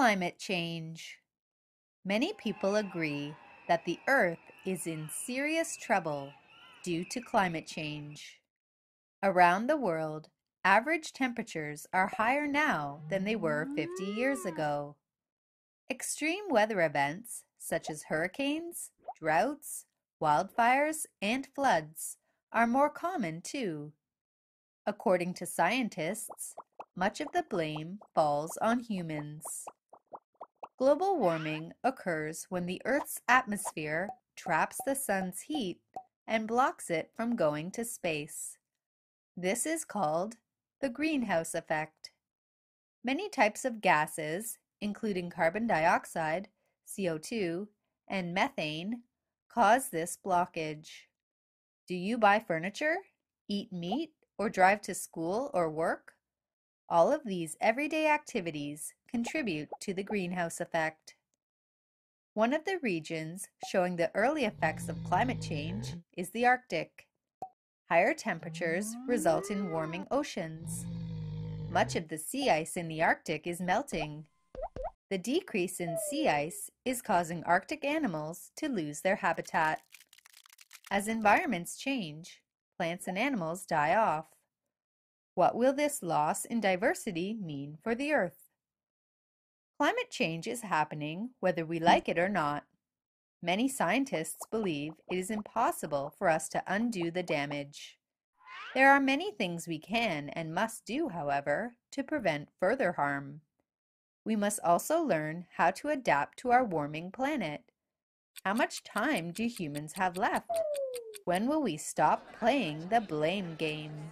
Climate change. Many people agree that the Earth is in serious trouble due to climate change. Around the world, average temperatures are higher now than they were 50 years ago. Extreme weather events such as hurricanes, droughts, wildfires, and floods are more common too. According to scientists, much of the blame falls on humans. Global warming occurs when the Earth's atmosphere traps the sun's heat and blocks it from going to space. This is called the greenhouse effect. Many types of gases, including carbon dioxide, CO2, and methane, cause this blockage. Do you buy furniture, eat meat, or drive to school or work? All of these everyday activities contribute to the greenhouse effect. One of the regions showing the early effects of climate change is the Arctic. Higher temperatures result in warming oceans. Much of the sea ice in the Arctic is melting. The decrease in sea ice is causing Arctic animals to lose their habitat. As environments change, plants and animals die off. What will this loss in diversity mean for the Earth? Climate change is happening whether we like it or not. Many scientists believe it is impossible for us to undo the damage. There are many things we can and must do, however, to prevent further harm. We must also learn how to adapt to our warming planet. How much time do humans have left? When will we stop playing the blame game?